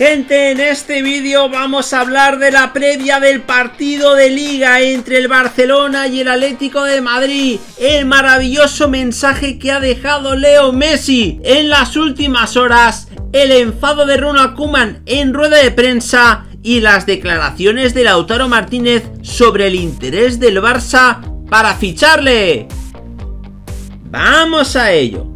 Gente, en este vídeo vamos a hablar de la previa del partido de Liga entre el Barcelona y el Atlético de Madrid. El maravilloso mensaje que ha dejado Leo Messi en las últimas horas, el enfado de Ronald Koeman en rueda de prensa y las declaraciones de Lautaro Martínez sobre el interés del Barça para ficharle. ¡Vamos a ello!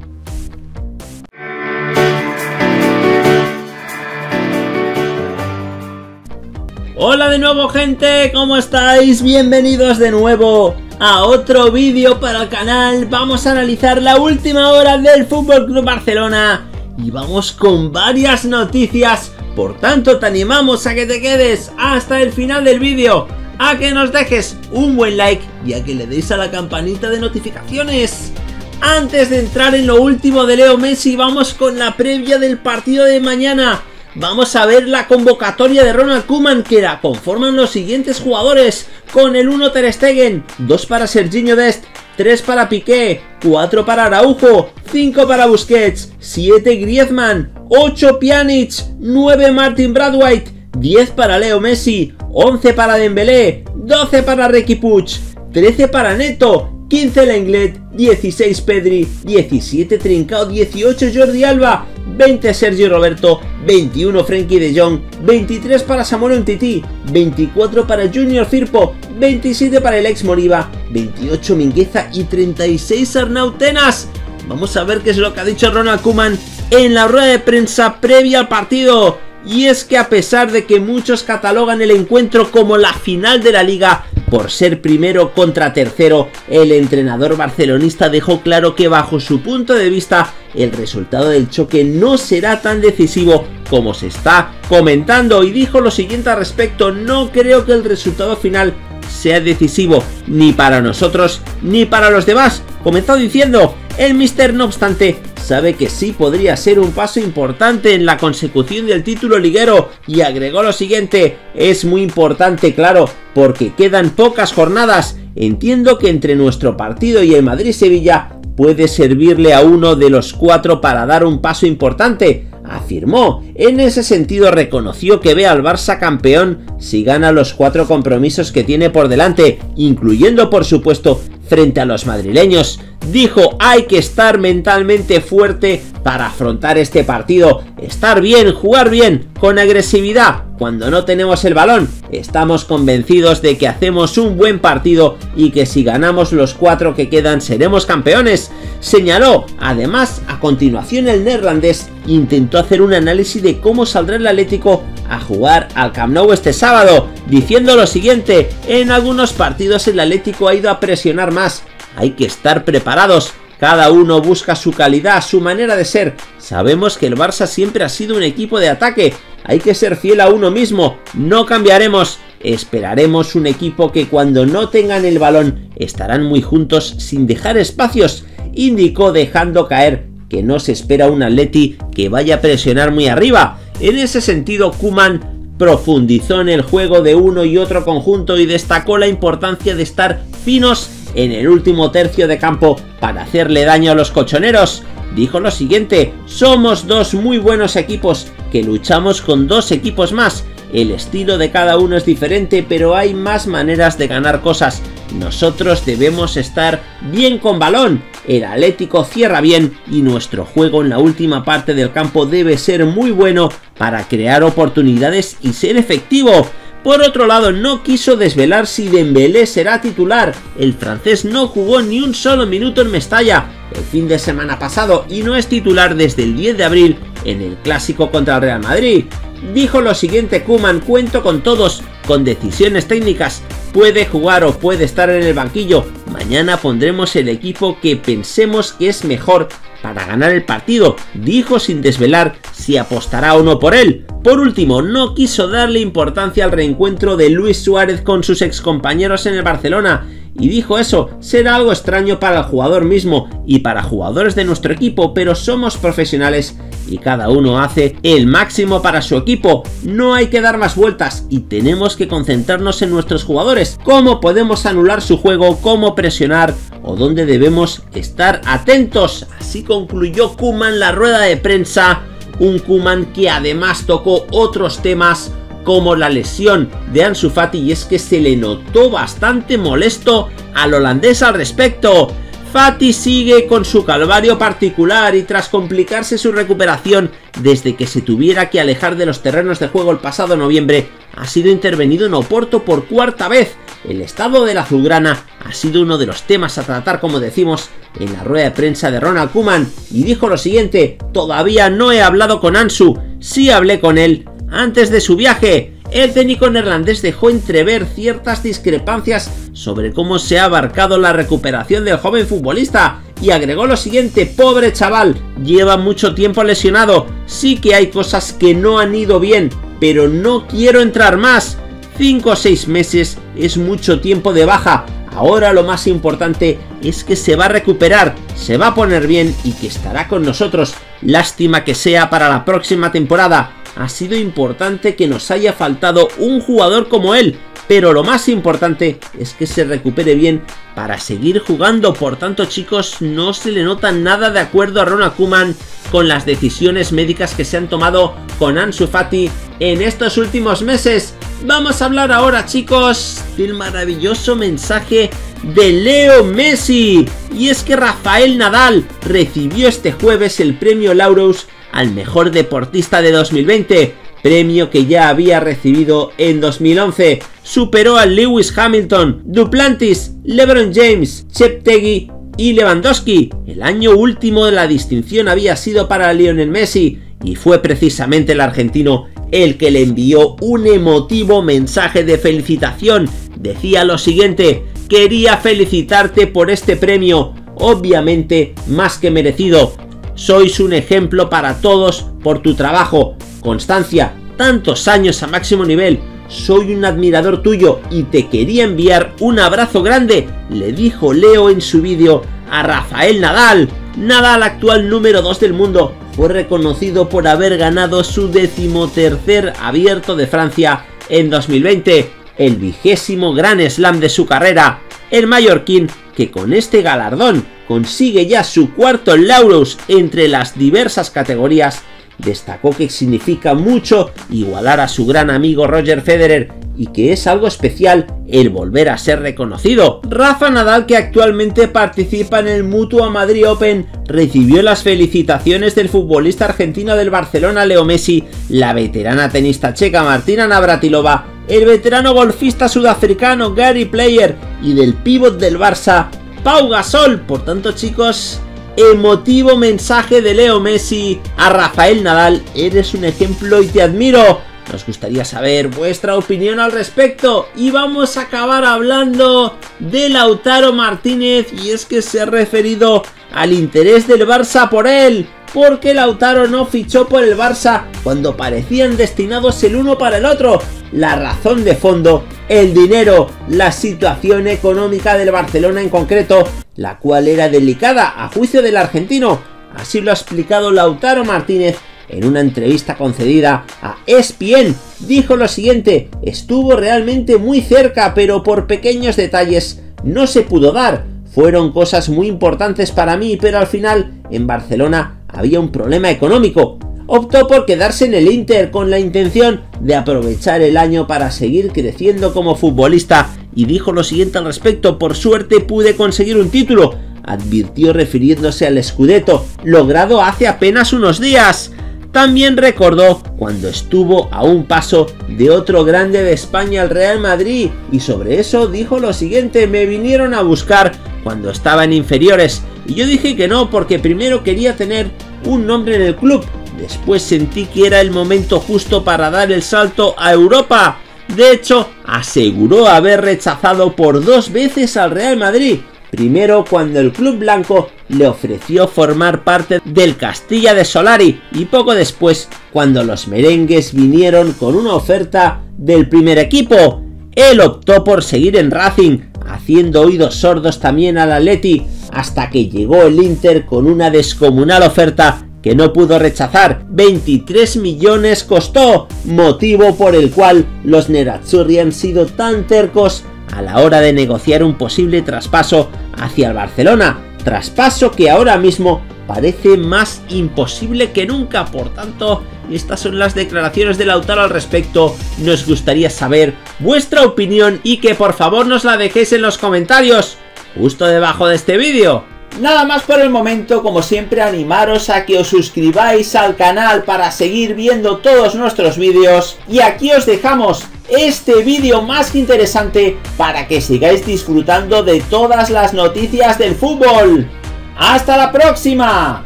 Hola de nuevo, gente, ¿cómo estáis? Bienvenidos de nuevo a otro vídeo para el canal. Vamos a analizar la última hora del FC Barcelona y vamos con varias noticias. Por tanto, te animamos a que te quedes hasta el final del vídeo, a que nos dejes un buen like y a que le deis a la campanita de notificaciones. Antes de entrar en lo último de Leo Messi, vamos con la previa del partido de mañana. Vamos a ver la convocatoria de Ronald Koeman, que la conforman los siguientes jugadores: con el 1 Ter Stegen, 2 para Sergio Dest, 3 para Piqué, 4 para Araujo, 5 para Busquets, 7 Griezmann, 8 Pjanic, 9 Martin Bradwhite, 10 para Leo Messi, 11 para Dembélé, 12 para Riqui Puig, 13 para Neto, 15 Lenglet, 16 Pedri, 17 Trincao, 18 Jordi Alba, 20 Sergio Roberto, 21 Frenkie de Jong, 23 para Samuel Umtiti, 24 para Junior Firpo, 27 para el ex Moriba, 28 Mingueza y 36 Arnau Tenas. Vamos a ver qué es lo que ha dicho Ronald Koeman en la rueda de prensa previa al partido. Y es que a pesar de que muchos catalogan el encuentro como la final de la Liga, por ser primero contra tercero, el entrenador barcelonista dejó claro que bajo su punto de vista el resultado del choque no será tan decisivo como se está comentando, y dijo lo siguiente al respecto: no creo que el resultado final sea decisivo ni para nosotros ni para los demás. Comenzó diciendo: el míster, no obstante, sabe que sí podría ser un paso importante en la consecución del título liguero, y agregó lo siguiente: es muy importante, claro, porque quedan pocas jornadas. Entiendo que entre nuestro partido y el Madrid-Sevilla puede servirle a uno de los cuatro para dar un paso importante, afirmó. En ese sentido, reconoció que ve al Barça campeón si gana los 4 compromisos que tiene por delante, incluyendo por supuesto frente a los madrileños. Dijo: hay que estar mentalmente fuerte para afrontar este partido, estar bien, jugar bien, con agresividad. Cuando no tenemos el balón, estamos convencidos de que hacemos un buen partido y que si ganamos los 4 que quedan seremos campeones, señaló. Además, a continuación el neerlandés intentó hacer un análisis de cómo saldrá el Atlético a jugar al Camp Nou este sábado, diciendo lo siguiente: en algunos partidos el Atlético ha ido a presionar más, hay que estar preparados, cada uno busca su calidad, su manera de ser, sabemos que el Barça siempre ha sido un equipo de ataque, hay que ser fiel a uno mismo, no cambiaremos, esperaremos un equipo que cuando no tengan el balón estarán muy juntos sin dejar espacios, indicó, dejando caer que no se espera un Atleti que vaya a presionar muy arriba. En ese sentido, Koeman profundizó en el juego de uno y otro conjunto y destacó la importancia de estar finos en el último tercio de campo para hacerle daño a los colchoneros. Dijo lo siguiente: somos dos muy buenos equipos que luchamos con dos equipos más, el estilo de cada uno es diferente, pero hay más maneras de ganar cosas, nosotros debemos estar bien con balón, el Atlético cierra bien y nuestro juego en la última parte del campo debe ser muy bueno para crear oportunidades y ser efectivo. Por otro lado, no quiso desvelar si Dembélé será titular. El francés no jugó ni un solo minuto en Mestalla el fin de semana pasado y no es titular desde el 10 de abril en el clásico contra el Real Madrid. Dijo lo siguiente Koeman: cuento con todos, con decisiones técnicas, puede jugar o puede estar en el banquillo. Mañana pondremos el equipo que pensemos que es mejor para ganar el partido, dijo, sin desvelar si apostará o no por él. Por último, no quiso darle importancia al reencuentro de Luis Suárez con sus excompañeros en el Barcelona y dijo: eso será algo extraño para el jugador mismo y para jugadores de nuestro equipo, pero somos profesionales y cada uno hace el máximo para su equipo, no hay que dar más vueltas y tenemos que concentrarnos en nuestros jugadores, cómo podemos anular su juego, cómo presionar o dónde debemos estar atentos. Así concluyó Koeman la rueda de prensa un Koeman que además tocó otros temas como la lesión de Ansu Fati, y es que se le notó bastante molesto al holandés al respecto. Fati sigue con su calvario particular y tras complicarse su recuperación desde que se tuviera que alejar de los terrenos de juego el pasado noviembre, ha sido intervenido en Oporto por cuarta vez. El estado de la azulgrana ha sido uno de los temas a tratar, como decimos, en la rueda de prensa de Ronald Koeman, y dijo lo siguiente: todavía no he hablado con Ansu, sí hablé con él antes de su viaje. El técnico neerlandés dejó entrever ciertas discrepancias sobre cómo se ha abarcado la recuperación del joven futbolista y agregó lo siguiente: pobre chaval, lleva mucho tiempo lesionado, sí que hay cosas que no han ido bien, pero no quiero entrar más. 5 o 6 meses es mucho tiempo de baja, ahora lo más importante es que se va a recuperar, se va a poner bien y que estará con nosotros. Lástima que sea para la próxima temporada. Ha sido importante que nos haya faltado un jugador como él, pero lo más importante es que se recupere bien para seguir jugando. Por tanto, chicos, no se le nota nada de acuerdo a Ronald Koeman con las decisiones médicas que se han tomado con Ansu Fati en estos últimos meses. Vamos a hablar ahora, chicos, del maravilloso mensaje de Leo Messi. Y es que Rafael Nadal recibió este jueves el premio Laurus al mejor deportista de 2020, premio que ya había recibido en 2011. Superó a Lewis Hamilton, Duplantis, LeBron James, Cheptegui y Lewandowski. El año último de la distinción había sido para Lionel Messi y fue precisamente el argentino el que le envió un emotivo mensaje de felicitación. Decía lo siguiente: quería felicitarte por este premio, obviamente más que merecido. Sois un ejemplo para todos por tu trabajo, constancia, tantos años a máximo nivel. Soy un admirador tuyo y te quería enviar un abrazo grande, le dijo Leo en su vídeo a Rafael Nadal. Nadal, actual número 2 del mundo, fue reconocido por haber ganado su 13º Abierto de Francia en 2020, el 20º Grand Slam de su carrera. El mallorquín, que con este galardón consigue ya su 4º Laurus entre las diversas categorías, destacó que significa mucho igualar a su gran amigo Roger Federer y que es algo especial el volver a ser reconocido. Rafa Nadal, que actualmente participa en el Mutua Madrid Open, recibió las felicitaciones del futbolista argentino del Barcelona Leo Messi, la veterana tenista checa Martina Navratilova, el veterano golfista sudafricano Gary Player y del pívot del Barça Pau Gasol. Por tanto, chicos, emotivo mensaje de Leo Messi a Rafael Nadal: eres un ejemplo y te admiro. Nos gustaría saber vuestra opinión al respecto. Y vamos a acabar hablando de Lautaro Martínez, y es que se ha referido al interés del Barça por él, porque Lautaro no fichó por el Barça cuando parecían destinados el uno para el otro. La razón de fondo, el dinero, la situación económica del Barcelona en concreto, la cual era delicada a juicio del argentino. Así lo ha explicado Lautaro Martínez en una entrevista concedida a ESPN. Dijo lo siguiente: estuvo realmente muy cerca, pero por pequeños detalles no se pudo dar. Fueron cosas muy importantes para mí, pero al final en Barcelona había un problema económico. Optó por quedarse en el Inter con la intención de aprovechar el año para seguir creciendo como futbolista, y dijo lo siguiente al respecto: por suerte pude conseguir un título, advirtió refiriéndose al Scudetto, logrado hace apenas unos días. También recordó cuando estuvo a un paso de otro grande de España, el Real Madrid, y sobre eso dijo lo siguiente: me vinieron a buscar cuando estaba en inferiores y yo dije que no, porque primero quería tener un nombre en el club. Después sentí que era el momento justo para dar el salto a Europa. De hecho, aseguró haber rechazado por 2 veces al Real Madrid. Primero, cuando el club blanco le ofreció formar parte del Castilla de Solari, y poco después, cuando los merengues vinieron con una oferta del primer equipo. Él optó por seguir en Racing, haciendo oídos sordos también al Atleti, hasta que llegó el Inter con una descomunal oferta que no pudo rechazar. 23 millones costó, motivo por el cual los nerazzurri han sido tan tercos a la hora de negociar un posible traspaso hacia el Barcelona. traspaso que ahora mismo parece más imposible que nunca. Por tanto, estas son las declaraciones de Lautaro al respecto. Nos gustaría saber vuestra opinión y que por favor nos la dejéis en los comentarios, justo debajo de este vídeo. Nada más por el momento, como siempre animaros a que os suscribáis al canal para seguir viendo todos nuestros vídeos. Y aquí os dejamos este vídeo más que interesante para que sigáis disfrutando de todas las noticias del fútbol. ¡Hasta la próxima!